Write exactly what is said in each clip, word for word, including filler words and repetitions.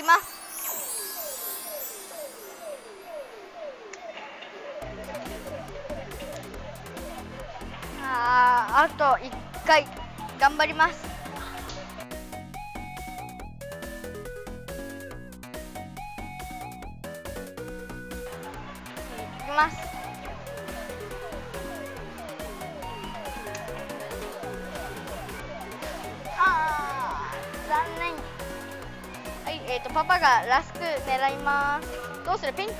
ります。あー、あといっかい頑張ります。いきます。あー、残念。はい、えーとパパがラスク狙います。どうする？ピンク？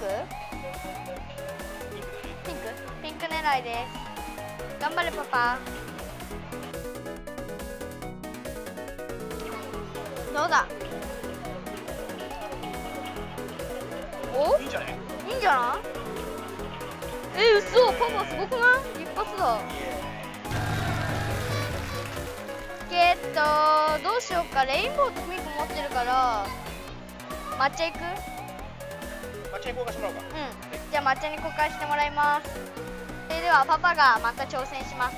ピンク？ピンク狙いです。頑張れパパ。どうだ？お？いいんじゃない？いいんじゃない？え、嘘。パパすごくない？一発だ。ゲット。どうしようか。レインボーとピンク持ってるから。抹茶行く？抹茶に交換してもらおうか。うん。じゃあ抹茶に交換してもらいます。それではパパがまた挑戦します。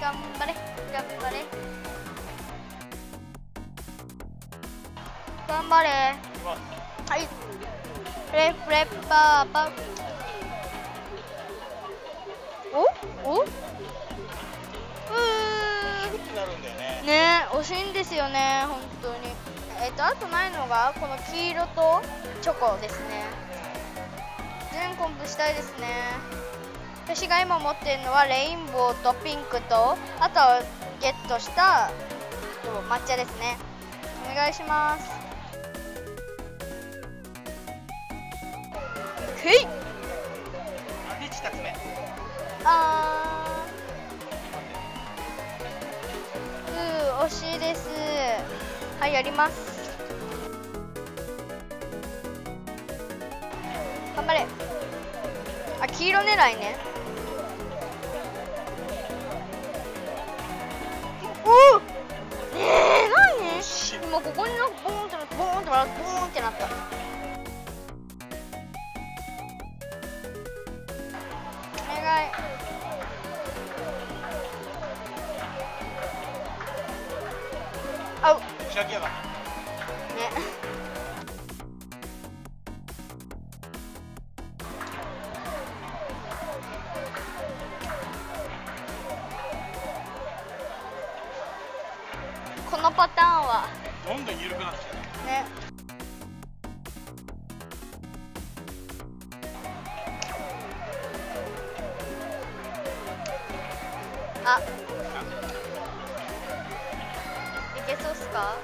頑張れ頑張れ頑張れ。はい、フレフレパーパー。おお、うーねえ、惜しいんですよね、本当に。えっとあとないのがこの黄色とチョコですね。全コンプしたいですね。私が今持ってるのはレインボーとピンクと、あとはゲットした抹茶ですね。お願いします。へい。あー、うー、惜しいです。はい、やります。頑張れ。あ、黄色狙いね。おお、えー、なに？今ここになんかボーンってなった、ボーンってなった、ボーンってなった。お願い。あう。開きやがった。ね。このパターンはどんどん緩くなってきたね。あ、いけそうっすか？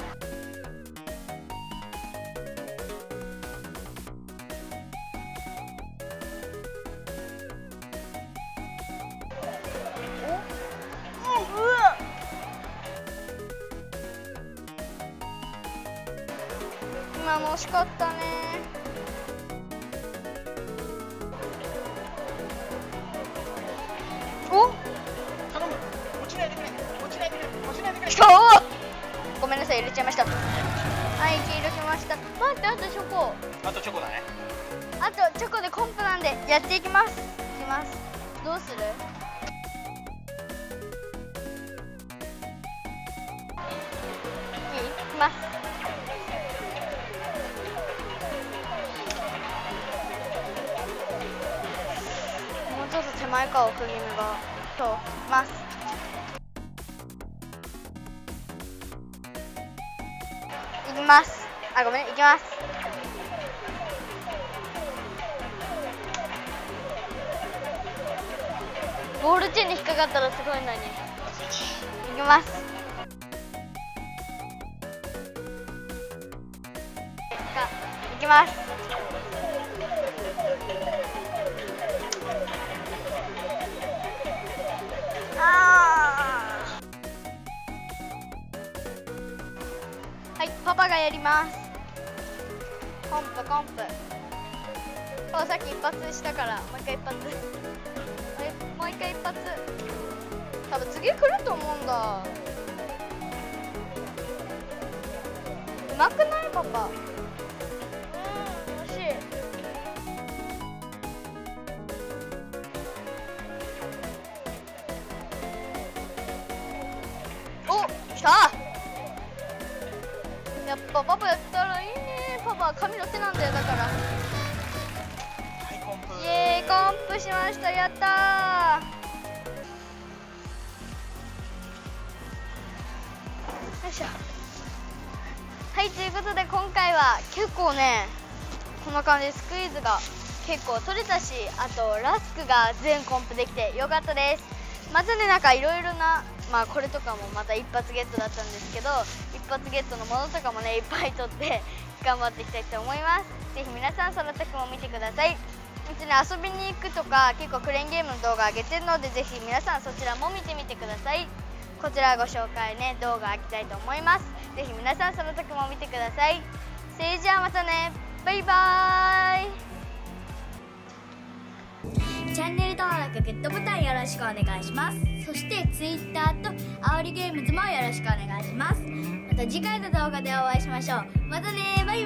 今の惜しかったね。お、頼む、落ちないでくれ、落ちないでくれ、落ちないでくれ。ごめんなさい、入れちゃいました。はい、黄色きました。待って、あとチョコ。あとチョコだね。あとチョコでコンプなんでやっていきます。いきます。どうする？いきます。手前か、奥気味が通ります。いきます。あ、ごめん、いきます。ボールチェーンに引っかかったらすごいのに。いきます。いきます。パパがやります。コンプコンプ。パパさっき一発したから、もう一回一発。もう一回一発。多分次来ると思うんだ。うまくないパパ。うん、惜しい。お、来た。やっぱパパやったらいいね。パパは髪の毛なんだよ。だから、はいコンプ、イエーイコンプしました。やったー。よいしょ。はい、ということで今回は結構ね、こんな感じでスクイーズが結構取れたし、あとラスクが全コンプできてよかったです。またね、なんかいろいろな、まあこれとかもまた一発ゲットだったんですけど、一発ゲットのものとかもねいっぱい取って頑張っていきたいと思います。ぜひ皆さん空タクも見てください。うちね、遊びに行くとか結構クレーンゲームの動画上げてるので、ぜひ皆さんそちらも見てみてください。こちらご紹介ね、動画開きたいと思います。ぜひ皆さん空タクも見てください。それじゃあまたね、バイバーイ。チャンネル登録、グッドボタンよろしくお願いします。そしてツイッターとあおりゲームズもよろしくお願いします。また次回の動画でお会いしましょう。またね、バイバイ。